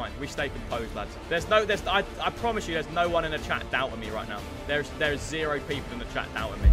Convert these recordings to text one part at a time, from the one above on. fine. We stay composed, lads. I promise you, there's no one in the chat doubting me right now. There's zero people in the chat doubting me.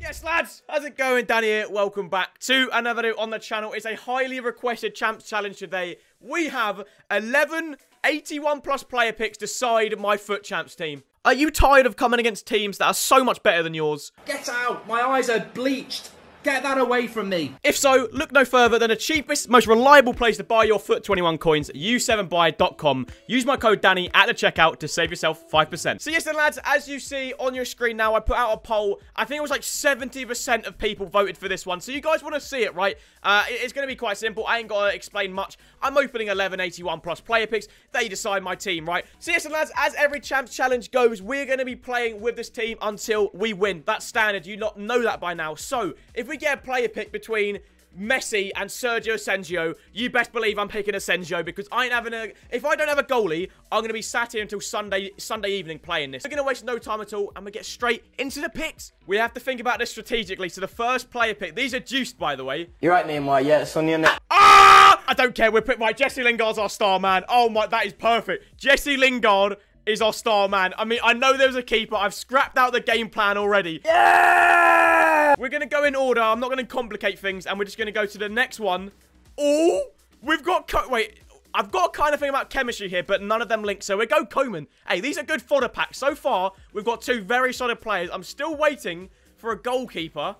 Yes, lads, how's it going? Danny here. Welcome back to another new on the channel. It's a highly requested champs challenge today. We have 11 81+ player picks decide my FUT champs team. Are you tired of coming against teams that are so much better than yours? Get out! My eyes are bleached! Get that away from me! If so, look no further than the cheapest, most reliable place to buy your FUT 21 coins, u7buy.com. Use my code Danny at the checkout to save yourself 5%. So yes then lads, as you see on your screen now, I put out a poll. I think it was like 70% of people voted for this one. So you guys want to see it, right? It's going to be quite simple. I ain't got to explain much. I'm opening 11 81+ player picks. They decide my team, right? So yes then lads, as every champs challenge goes, we're going to be playing with this team until we win. That's standard. You lot know that by now. So, if we get a player pick between Messi and Sergio Asensio, you best believe I'm picking Asensio because I ain't having a... If I don't have a goalie, I'm going to be sat here until Sunday evening playing this. We're going to waste no time at all and we get straight into the picks. We have to think about this strategically. So the first player pick... These are juiced, by the way. You're right, Neymar. Yeah, it's on your neck. Ah! I don't care. We're picking... Right, Jesse Lingard's our star man. Oh my... That is perfect. Jesse Lingard is our star man. I mean, I know there was a keeper. I've scrapped out the game plan already. Yeah! We're going to go in order. I'm not going to complicate things. And we're just going to go to the next one. Oh, we've got... Wait, I've got a kind of thing about chemistry here, but none of them link. So we go Koeman. Hey, these are good fodder packs. So far, we've got two very solid players. I'm still waiting for a goalkeeper.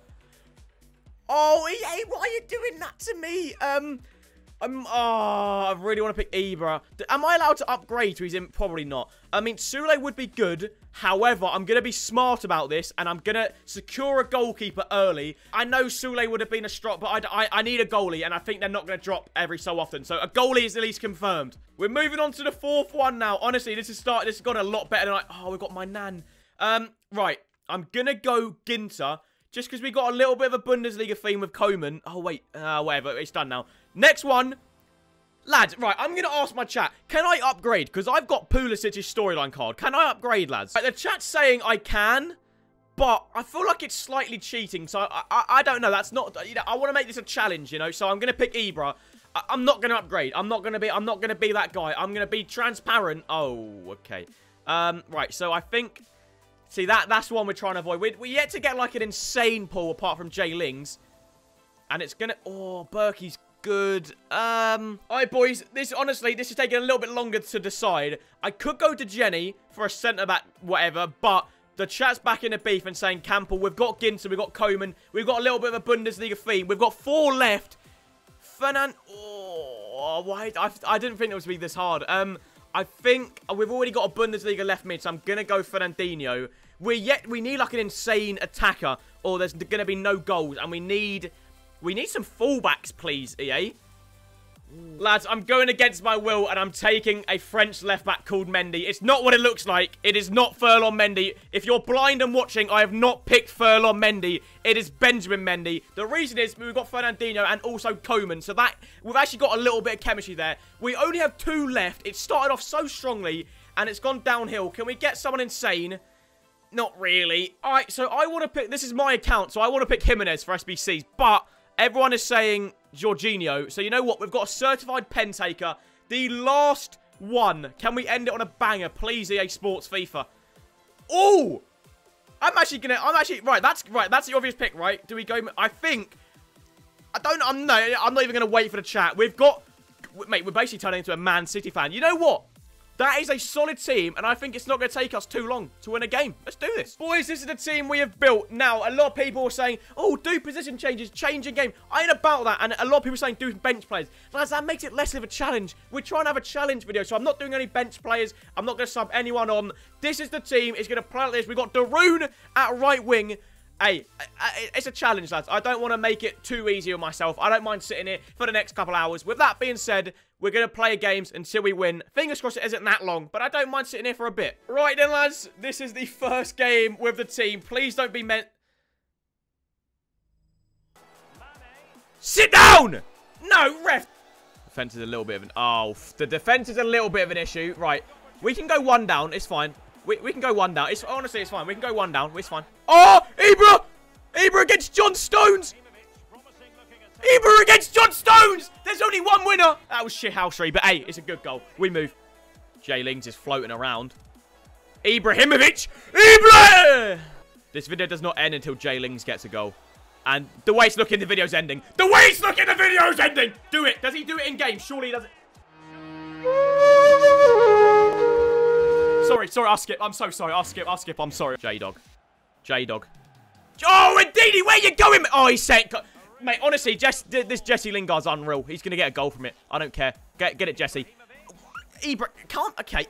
Oh, EA, why are you doing that to me? I really want to pick Ibra. Am I allowed to upgrade to his... Probably not. I mean, Sule would be good. However, I'm going to be smart about this, and I'm going to secure a goalkeeper early. I know Sule would have been a strop, but I need a goalie, and I think they're not going to drop every so often. So a goalie is at least confirmed. We're moving on to the fourth one now. Honestly, this has got a lot better than Oh, we've got my nan. Right. I'm going to go Ginter, just because we got a little bit of a Bundesliga theme with Koeman. Oh, wait. Whatever. It's done now. Next one. Lads, right, I'm going to ask my chat, can I upgrade? Because I've got Pulisic's storyline card. Can I upgrade, lads? Right, the chat's saying I can, but I feel like it's slightly cheating. So I don't know. That's not, you know, I want to make this a challenge, you know. So I'm going to pick Ibra. I'm not going to upgrade. I'm not going to be that guy. I'm going to be transparent. Oh, okay. Right, so I think, see, that's one we're trying to avoid. We're yet to get like an insane pull apart from Jay Ling's. And it's going to, oh, Berkey's good. All right, boys. Honestly, this is taking a little bit longer to decide. I could go to Jenny for a centre-back, whatever, but the chat's back in the beef and saying, Campbell, we've got Ginter, we've got Koeman, we've got a little bit of a Bundesliga theme. We've got four left. Oh, why? I didn't think it was going to be this hard. I think we've already got a Bundesliga left mid, so I'm going to go Fernandinho. We need, like, an insane attacker, or there's going to be no goals, and we need some fullbacks, please, EA. Lads, I'm going against my will, and I'm taking a French left-back called Mendy. It's not what it looks like. It is not Furlong Mendy. If you're blind and watching, I have not picked Furlong Mendy. It is Benjamin Mendy. The reason is we've got Fernandinho and also Koeman, so that we've actually got a little bit of chemistry there. We only have two left. It started off so strongly, and it's gone downhill. Can we get someone insane? Not really. All right, so I want to pick... This is my account, so I want to pick Jimenez for SBCs, but... Everyone is saying Jorginho. So you know what? We've got a certified pen taker. The last one. Can we end it on a banger? Please, EA Sports FIFA. Oh! Right, that's the obvious pick, right? Do we go... I'm not even going to wait for the chat. We've got... Mate, we're basically turning into a Man City fan. You know what? That is a solid team, and I think it's not going to take us too long to win a game. Let's do this. Boys, this is the team we have built. Now, a lot of people are saying, oh, do position changes, change in game. I ain't about that, and a lot of people are saying do bench players. Lads, that makes it less of a challenge. We're trying to have a challenge video, so I'm not doing any bench players. I'm not going to sub anyone on. This is the team. It's going to play like this. We've got Daroon at right wing. Hey, it's a challenge, lads. I don't want to make it too easy on myself. I don't mind sitting here for the next couple hours. With that being said... We're going to play games until we win. Fingers crossed it isn't that long, but I don't mind sitting here for a bit. Right then, lads. This is the first game with the team. Please don't be meant... Sit down! No, ref! Defense is a little bit of an... Oh, the defense is a little bit of an issue. Right. We can go one down. It's fine. We can go one down. Honestly, it's fine. We can go one down. It's fine. Oh, Ibra! Ibra against John Stones! Ibra against John Stones. There's only one winner. That was shithousery, but hey, it's a good goal. We move. Jay Lings is floating around. Ibrahimovic. Ibra! This video does not end until Jay Lings gets a goal. And the way it's looking, the video's ending. The way it's looking, the video's ending. Do it. Does he do it in game? Surely he doesn't. Sorry, I'll skip. I'm so sorry. I'll skip. I'm sorry. J-Dog. Oh, Ndidi, where you going? Oh, he's saying... Mate, honestly, this Jesse Lingard's unreal. He's going to get a goal from it. I don't care. Get it, Jesse. Ibra can't... Okay.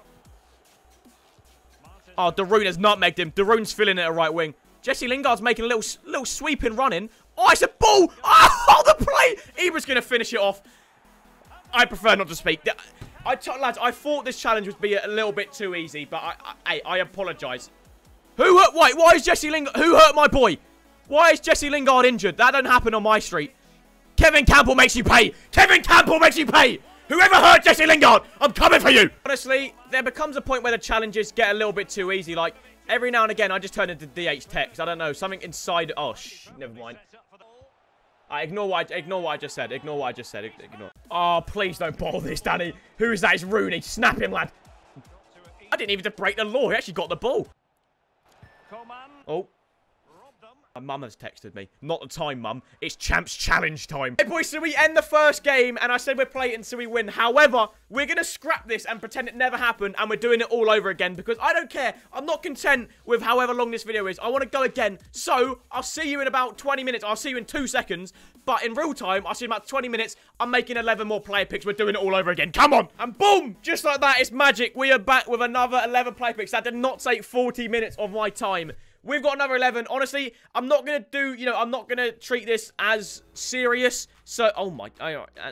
Oh, Darun has nutmegged him. Darun's filling it at right wing. Jesse Lingard's making a little sweeping running. Oh, it's a ball! Oh, the play! Ibra's going to finish it off. I prefer not to speak. Lads, I thought this challenge would be a little bit too easy, but I apologise. Who hurt? Wait, why is Jesse Lingard? Who hurt my boy? Why is Jesse Lingard injured? That don't happen on my street. Kevin Campbell makes you pay. Kevin Campbell makes you pay. Whoever hurt Jesse Lingard, I'm coming for you. Honestly, there becomes a point where the challenges get a little bit too easy. Like, every now and again, I just turn into DH text. I don't know, something inside. Oh, never mind. Ignore what I just said. Oh, please don't bottle this, Danny. Who is that? It's Rooney. Snap him, lad. I didn't even have to break the law. He actually got the ball. Oh. My mum has texted me. Not the time, mum. It's Champs Challenge time. Hey, boys, so we end the first game, and I said we're playing so we win. However, we're going to scrap this and pretend it never happened, and we're doing it all over again because I don't care. I'm not content with however long this video is. I want to go again. So, I'll see you in about 20 minutes. I'll see you in 2 seconds, but in real time, I'll see you in about 20 minutes. I'm making 11 more player picks. We're doing it all over again. Come on. And boom. Just like that, it's magic. We are back with another 11 player picks. That did not take 40 minutes of my time. We've got another 11. Honestly, I'm not going to do, you know, I'm not going to treat this as serious. So, oh my,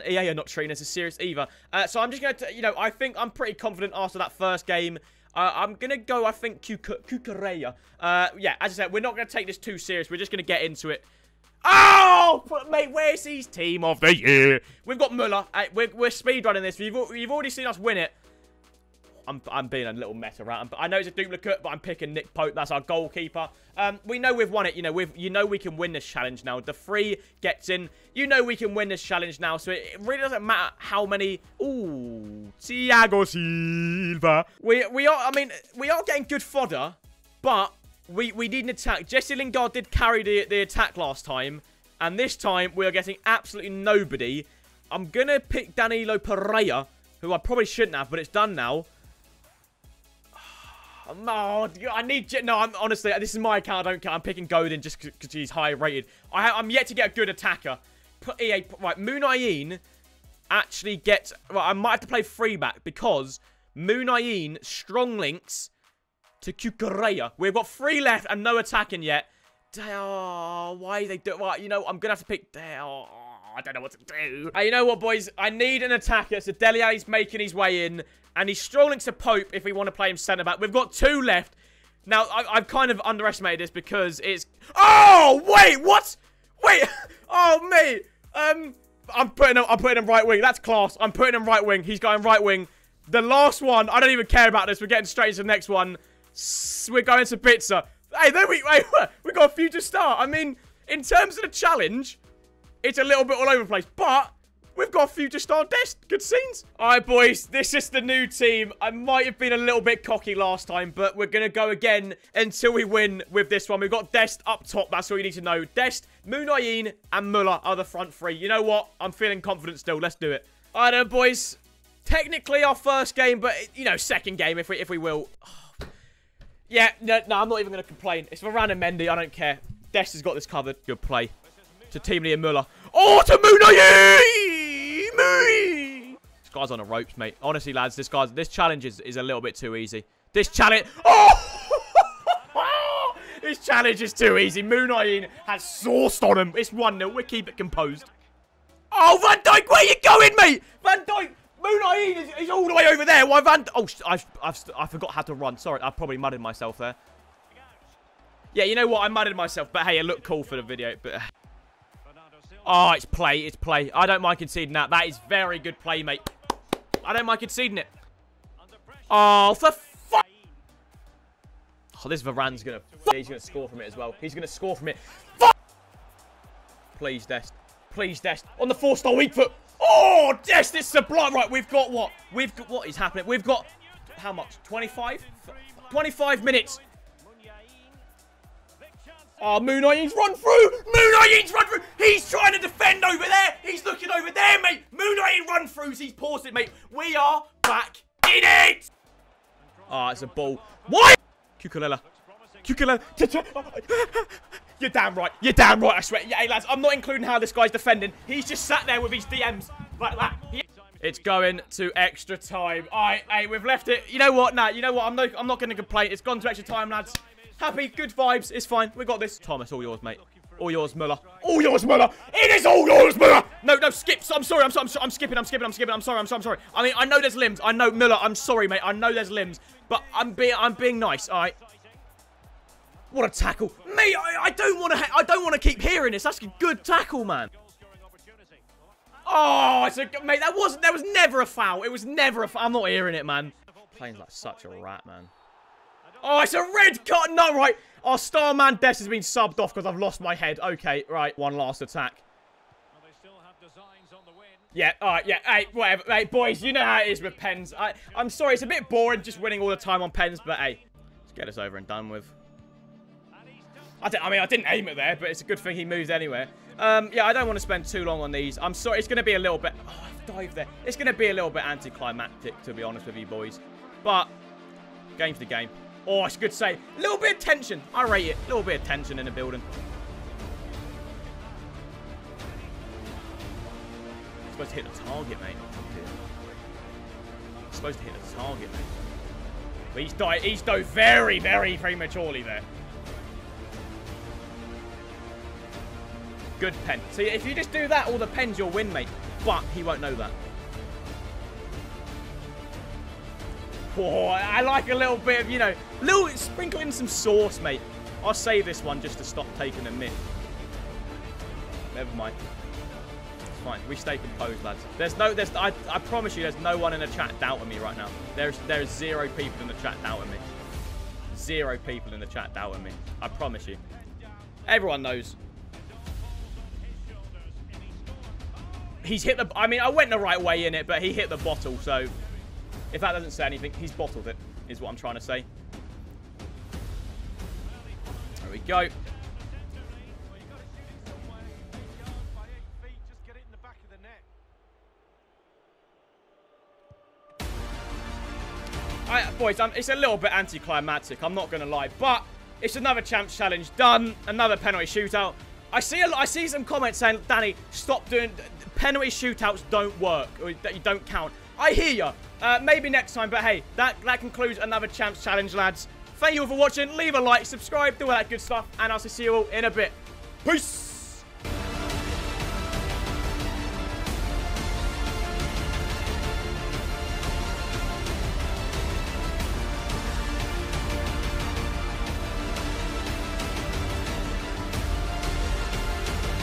EA are not treating this as serious either. So I'm just going to, you know, I think I'm pretty confident after that first game. I'm going to go, I think, Cucurella. Yeah, as I said, we're not going to take this too serious. We're just going to get into it. Oh, mate, where's his team of the year? We've got Müller. We're speedrunning this. You've already seen us win it. I'm being a little meta around, but I know it's a duplicate, but I'm picking Nick Pope. That's our goalkeeper. We know we've won it. You know, we can win this challenge now. The free gets in. You know we can win this challenge now, so it really doesn't matter how many... Ooh, Thiago Silva. We are getting good fodder, but we need an attack. Jesse Lingard did carry the attack last time, and this time we are getting absolutely nobody. I'm going to pick Danilo Pereira, who I probably shouldn't have, but it's done now. No, I need... No, I'm honestly... This is my account. I don't care. I'm picking Godin just because he's high rated. I'm yet to get a good attacker. EA... Right, Munayeen actually gets... Right, I might have to play free back because Munayeen strong links to Cucurella. We've got three left and no attacking yet. Oh, why they do... Right, you know, I'm going to have to pick... Oh, I don't know what to do. You know what, boys? I need an attacker. So Delia's making his way in. And he's strolling to Pope if we want to play him centre-back. We've got two left. Now, I've kind of underestimated this because it's... Oh, wait, what? Wait. Oh, mate. I'm putting him right wing. That's class. I'm putting him right wing. He's going right wing. The last one. I don't even care about this. We're getting straight into the next one. We're going to Bitzer. Hey, there we... Wait, we got a future star. I mean, in terms of the challenge, it's a little bit all over the place. But... We've got a future star Dest. Good scenes. All right, boys. This is the new team. I might have been a little bit cocky last time, but we're going to go again until we win with this one. We've got Dest up top. That's all you need to know. Dest, Munayeen, and Müller are the front three. You know what? I'm feeling confident still. Let's do it. All right, then, boys. Technically our first game, but, you know, second game if we will. Oh. Yeah, no, I'm not even going to complain. It's Varane and Mendy. I don't care. Dest has got this covered. Good play. To Timely and Müller. Oh, to Munayeen! This guy's on the ropes, mate. Honestly, lads, this challenge is a little bit too easy. This challenge... Oh! This challenge is too easy. Munayeen has sauced on him. It's 1-0. We'll keep it composed. Oh, Van Dijk, where you going, mate? Van Dijk, Munayeen is all the way over there. Why Van... Oh, I forgot how to run. Sorry, I probably mudded myself there. Yeah, you know what? I mudded myself, but hey, it looked cool for the video, but... Oh, it's play. It's play. I don't mind conceding that. That is very good play, mate. I don't mind conceding it. Oh, for fuck! Oh, this Varane's going to... He's going to score from it as well. He's going to score from it. Fuck! Please, Dest. Please, Dest. On the four-star weak foot. Oh, Dest, it's sublime. Right, we've got what? We've got what is happening. We've got how much? 25? 25 minutes. Oh, Munayeen's run through. Munayeen's run through. He's trying to defend over there. He's looking over there, mate. Munayeen run throughs. He's paused it, mate. We are back in it. Ah, it's a ball. Why? Cucurella. Cucurella. You're damn right. You're damn right, I swear. Yeah, hey, lads, I'm not including how this guy's defending. He's just sat there with his DMs like that. It's going to extra time. All right, hey, we've left it. You know what? Nah, you know what? I'm not going to complain. It's gone to extra time, lads. Happy, good vibes. It's fine. We got this. Thomas, all yours, mate. All yours, Müller. All yours, Müller. It is all yours, Müller. No, no, skip. I'm sorry. I mean, I know there's limbs. I know, Müller, I'm sorry, mate. I know there's limbs, but I'm being nice. All right. What a tackle. Mate, I don't want to keep hearing this. That's a good tackle, man. Oh, it's a mate, there was never a foul. It was never a foul. I'm not hearing it, man. Playing like such a rat, man. Oh, it's a red card. No, right. Our star man Dest has been subbed off because I've lost my head. Okay, right. One last attack. Yeah, all right, yeah, hey, whatever. Hey, boys, you know how it is with pens. I'm sorry, it's a bit boring just winning all the time on pens, but hey, let's get this over and done with. I didn't aim it there, but it's a good thing he moves anywhere. Yeah, I don't want to spend too long on these. I'm sorry, it's going to be a little bit... Oh, I've dived there. It's going to be a little bit anticlimactic, to be honest with you, boys. But, game for the game. Oh, it's a good save. A little bit of tension. I rate it. A little bit of tension in the building. I'm supposed to hit the target, mate. I'm supposed to hit the target, mate. But he's died very, very prematurely there. Good pen. See, if you just do that, all the pens you'll win, mate. But he won't know that. Oh, I like a little bit of, you know, little sprinkle in some sauce, mate. I'll save this one just to stop taking a miss. Never mind. It's fine. We stay composed, lads. I promise you, there's no one in the chat doubting me right now. There is zero people in the chat doubting me. Zero people in the chat doubting me. I promise you. Everyone knows. He's hit the... I mean, I went the right way in it, but he hit the bottle, so... If that doesn't say anything, he's bottled it, is what I'm trying to say. There we go. Alright, boys, it's a little bit anticlimactic, I'm not going to lie, but it's another Champs Challenge done, another penalty shootout. I see some comments saying, Danny, stop doing... Penalty shootouts don't work. Or that you don't count. I hear you. Maybe next time. But hey, that concludes another Champs Challenge, lads. Thank you all for watching. Leave a like, subscribe, do all that good stuff. And I'll see you all in a bit. Peace.